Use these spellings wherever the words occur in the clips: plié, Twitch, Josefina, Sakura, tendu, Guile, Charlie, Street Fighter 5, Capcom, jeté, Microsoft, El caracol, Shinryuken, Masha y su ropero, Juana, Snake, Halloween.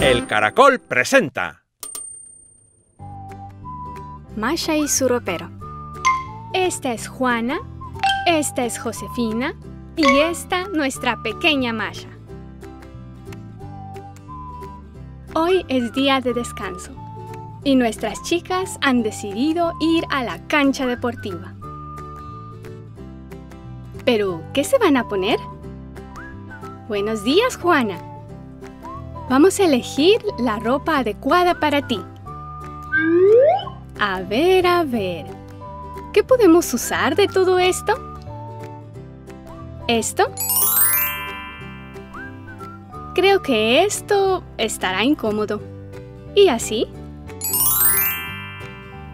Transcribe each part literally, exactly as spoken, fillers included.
El caracol presenta Masha y su ropero. Esta es Juana, esta es Josefina y esta nuestra pequeña Masha. Hoy es día de descanso y nuestras chicas han decidido ir a la cancha deportiva. ¿Pero qué se van a poner? Buenos días, Juana. Vamos a elegir la ropa adecuada para ti. A ver, a ver. ¿Qué podemos usar de todo esto? ¿Esto? Creo que esto estará incómodo. ¿Y así?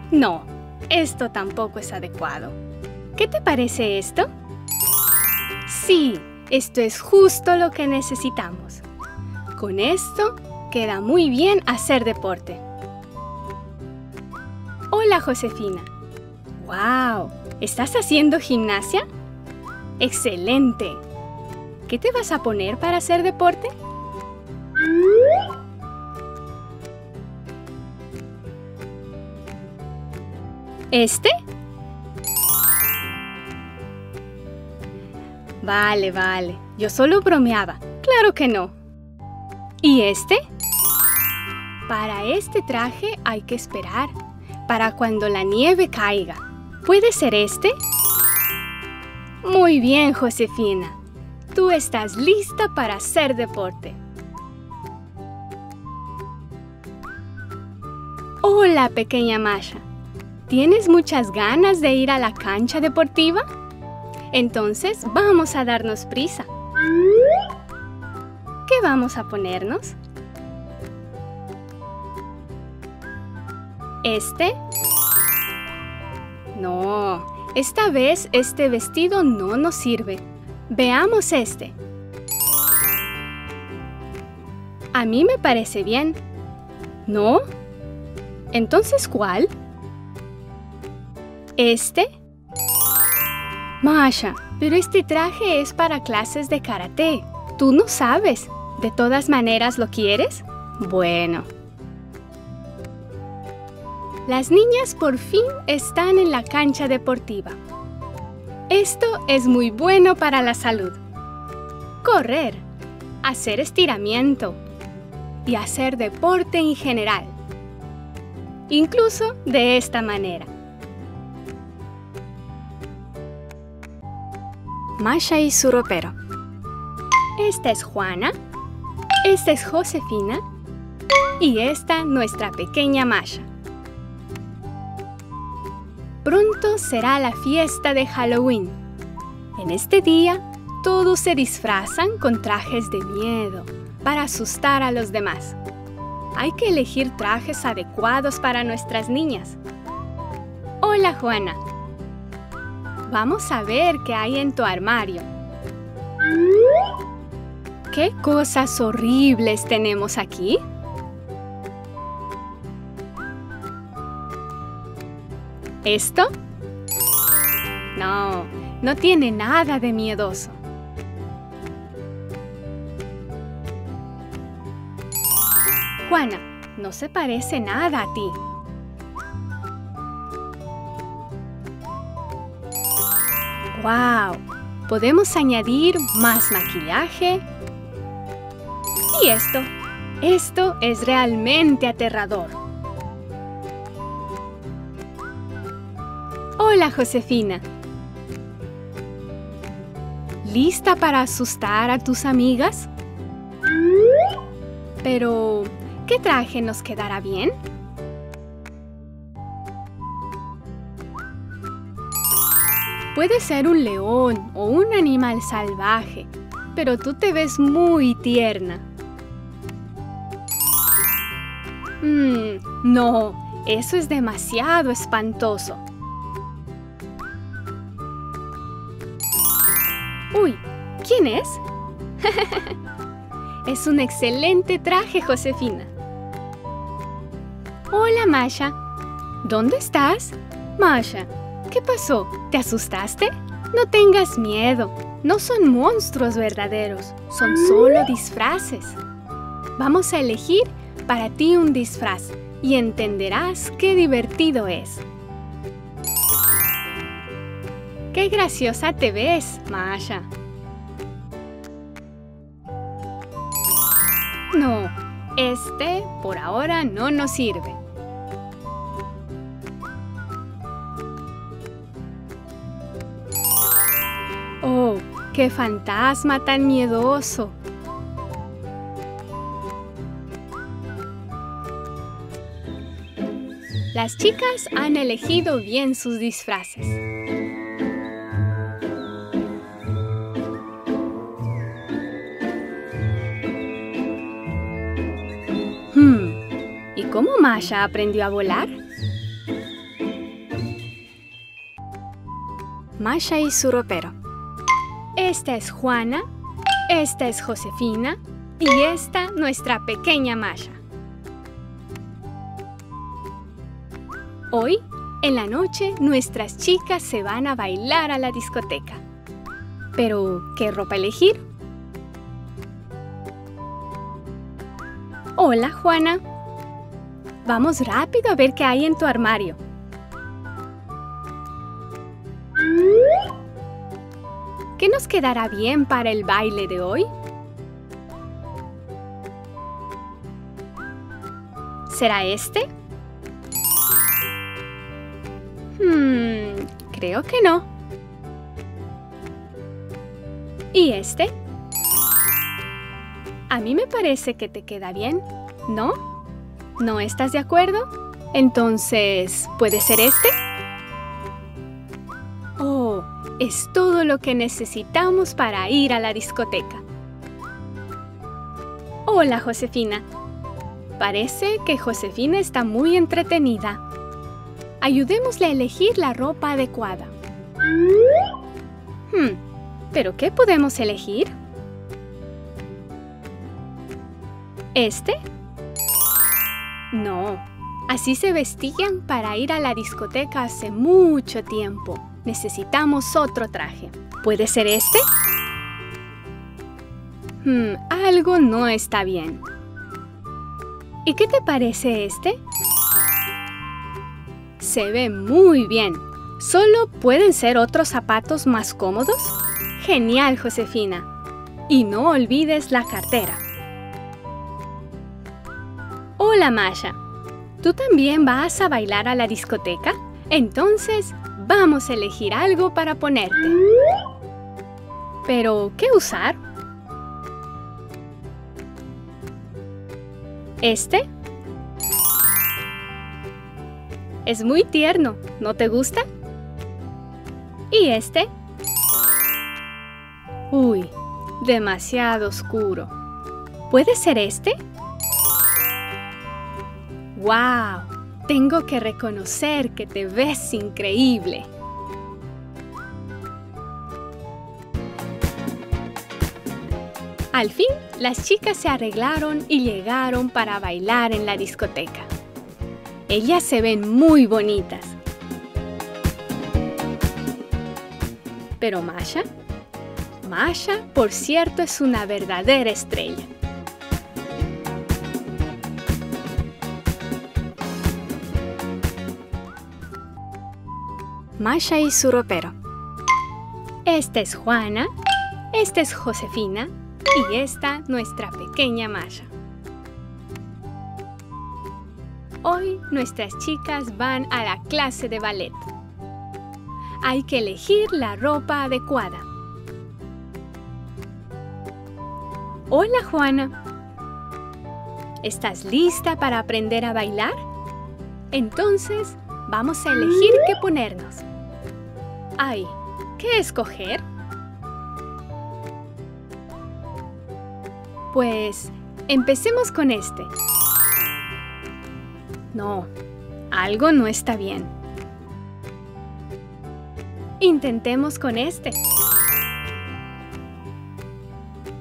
No, esto tampoco es adecuado. ¿Qué te parece esto? Sí, esto es justo lo que necesitamos. Con esto queda muy bien hacer deporte. Hola, Josefina. ¡Wow! ¿Estás haciendo gimnasia? ¡Excelente! ¿Qué te vas a poner para hacer deporte? ¿Este? Vale, vale. Yo solo bromeaba. Claro que no. ¿Y este? Para este traje hay que esperar, para cuando la nieve caiga. ¿Puede ser este? Muy bien, Josefina. Tú estás lista para hacer deporte. Hola, pequeña Masha. ¿Tienes muchas ganas de ir a la cancha deportiva? Entonces vamos a darnos prisa. ¿Qué vamos a ponernos? ¿Este? No, esta vez este vestido no nos sirve. Veamos este. A mí me parece bien. ¿No? Entonces, ¿cuál? ¿Este? Masha, pero este traje es para clases de karate. Tú no sabes. ¿De todas maneras lo quieres? Bueno. Las niñas por fin están en la cancha deportiva. Esto es muy bueno para la salud. Correr, hacer estiramiento y hacer deporte en general. Incluso de esta manera. Masha y su ropero. Esta es Juana, esta es Josefina y esta nuestra pequeña Masha. Pronto será la fiesta de Halloween. En este día, todos se disfrazan con trajes de miedo para asustar a los demás. Hay que elegir trajes adecuados para nuestras niñas. Hola, Juana. Vamos a ver qué hay en tu armario. ¿Qué cosas horribles tenemos aquí? ¿Esto? No, no tiene nada de miedoso. Juana, no se parece nada a ti. ¡Wow! Podemos añadir más maquillaje. ¿Y esto? Esto es realmente aterrador. Hola, Josefina. ¿Lista para asustar a tus amigas? Pero, ¿qué traje nos quedará bien? Puede ser un león o un animal salvaje, pero tú te ves muy tierna. Mm, no, eso es demasiado espantoso. ¡Uy! ¿Quién es? Es un excelente traje, Josefina. Hola, Masha. ¿Dónde estás? Masha, ¿qué pasó? ¿Te asustaste? No tengas miedo. No son monstruos verdaderos. Son solo disfraces. Vamos a elegir para ti un disfraz y entenderás qué divertido es. ¡Qué graciosa te ves, Masha! No, este por ahora no nos sirve. ¡Oh, qué fantasma tan miedoso! Las chicas han elegido bien sus disfraces. ¿Cómo Masha aprendió a volar? Masha y su ropero. Esta es Juana, esta es Josefina y esta nuestra pequeña Masha. Hoy, en la noche, nuestras chicas se van a bailar a la discoteca. Pero, ¿qué ropa elegir? Hola, Juana. Vamos rápido a ver qué hay en tu armario. ¿Qué nos quedará bien para el baile de hoy? ¿Será este? Hmm, creo que no. ¿Y este? A mí me parece que te queda bien, ¿no? ¿No estás de acuerdo? Entonces, ¿puede ser este? Oh, es todo lo que necesitamos para ir a la discoteca. Hola, Josefina. Parece que Josefina está muy entretenida. Ayudémosle a elegir la ropa adecuada. Hmm, ¿pero qué podemos elegir? ¿Este? No, así se vestían para ir a la discoteca hace mucho tiempo. Necesitamos otro traje. ¿Puede ser este? Hmm, algo no está bien. ¿Y qué te parece este? Se ve muy bien. ¿Solo pueden ser otros zapatos más cómodos? Genial, Josefina. Y no olvides la cartera. Hola, Masha. ¿Tú también vas a bailar a la discoteca? Entonces, vamos a elegir algo para ponerte. ¿Pero qué usar? ¿Este? Es muy tierno, ¿no te gusta? ¿Y este? Uy, demasiado oscuro. ¿Puede ser este? ¡Wow! Tengo que reconocer que te ves increíble. Al fin, las chicas se arreglaron y llegaron para bailar en la discoteca. Ellas se ven muy bonitas. Pero Masha, Masha, por cierto, es una verdadera estrella. Masha y su ropero. Esta es Juana, esta es Josefina y esta nuestra pequeña Masha. Hoy nuestras chicas van a la clase de ballet. Hay que elegir la ropa adecuada. Hola, Juana. ¿Estás lista para aprender a bailar? Entonces, vamos a elegir qué ponernos. Ay, ¿qué escoger? Pues, empecemos con este. No, algo no está bien. Intentemos con este.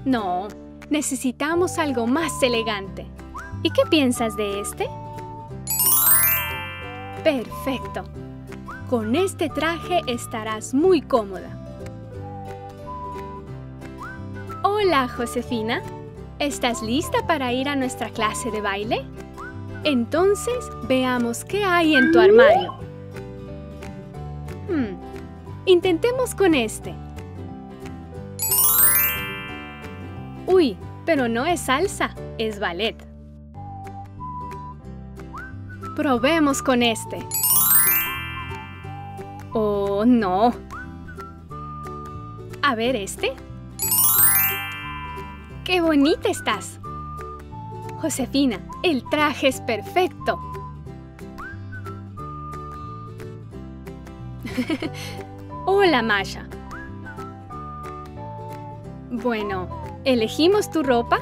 No, necesitamos algo más elegante. ¿Y qué piensas de este? ¡Perfecto! Con este traje estarás muy cómoda. Hola, Josefina. ¿Estás lista para ir a nuestra clase de baile? Entonces, veamos qué hay en tu armario. Hmm. Intentemos con este. Uy, pero no es salsa, es ballet. Probemos con este. Oh, no. A ver este. ¡Qué bonita estás! Josefina, el traje es perfecto. Hola, Masha. Bueno, ¿elegimos tu ropa?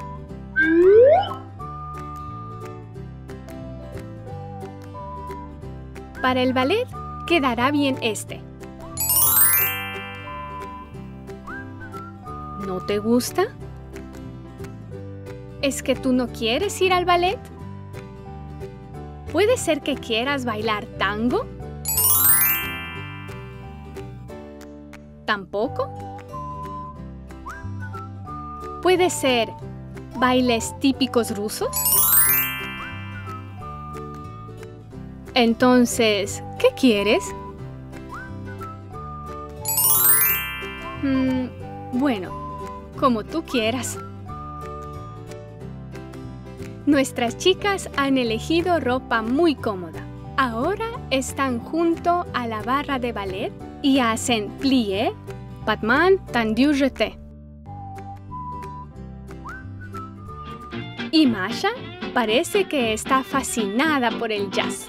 Para el ballet quedará bien este. ¿No te gusta? ¿Es que tú no quieres ir al ballet? ¿Puede ser que quieras bailar tango? ¿Tampoco? ¿Puede ser bailes típicos rusos? Entonces, ¿qué quieres? Mm, bueno, como tú quieras. Nuestras chicas han elegido ropa muy cómoda. Ahora están junto a la barra de ballet y hacen plié, batman, tendu, jeté. Y Masha parece que está fascinada por el jazz.